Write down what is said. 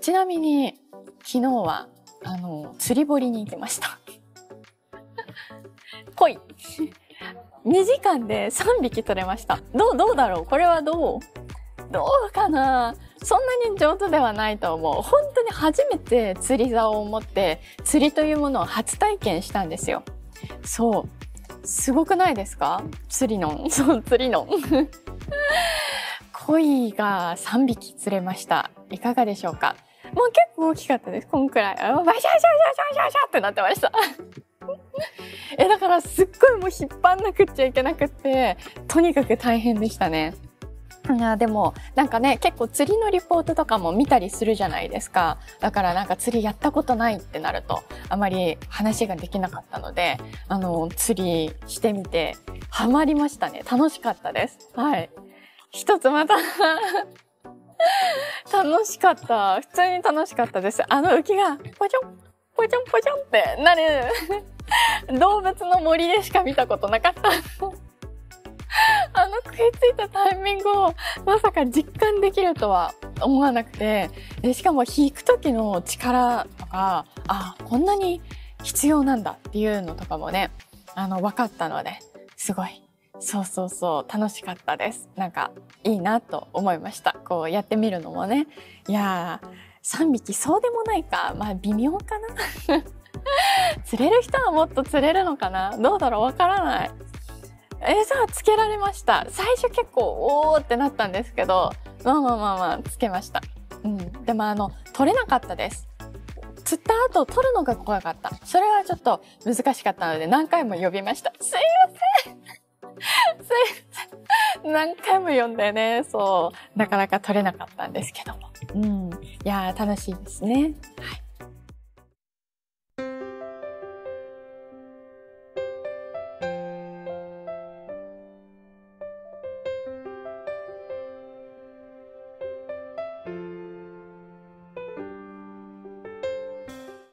ちなみに昨日は釣り堀に行きました。鯉2時間で3匹取れました。どうだろう、これはどうかな。そんなに上手ではないと思う。本当に初めて釣り竿を持って釣りというものを初体験したんですよ。そう、すごくないですか、釣りのん。そう、釣りのん。鯉が3匹釣れました。いかがでしょうか。もう結構大きかったです。こんくらい、あ、バシャシャシャシャシャシャってなってました。だからすっごいもう引っ張んなくっちゃいけなくって、とにかく大変でしたね。いや、でもなんかね、結構釣りのリポートとかも見たりするじゃないですか。だからなんか釣りやったことないってなるとあまり話ができなかったので、釣りしてみてハマりましたね。楽しかったです。はい、一つまた楽しかった。普通に楽しかったです。浮きがポチョンポチョンポチョンってなる動物の森でしか見たことなかった。食いついたタイミングをまさか実感できるとは思わなくて、でしかも引く時の力とか、あ、こんなに必要なんだっていうのとかもね、分かったので、すごい、そう楽しかったです。なんかいいなと思いました。こうやってみるのもね。いやー、3匹そうでもないか、まあ微妙かな。釣れる人はもっと釣れるのかな、どうだろう、わからない。餌はつけられました。最初結構おーってなったんですけど、まあつけました。うん、でも取れなかったです。釣った後取るのが怖かった。それはちょっと難しかったので何回も呼びました。すいません何回も呼んでね。そう、なかなか取れなかったんですけども、いやー楽しいですね。はい。